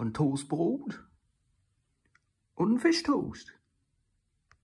on toast board, on fish toast.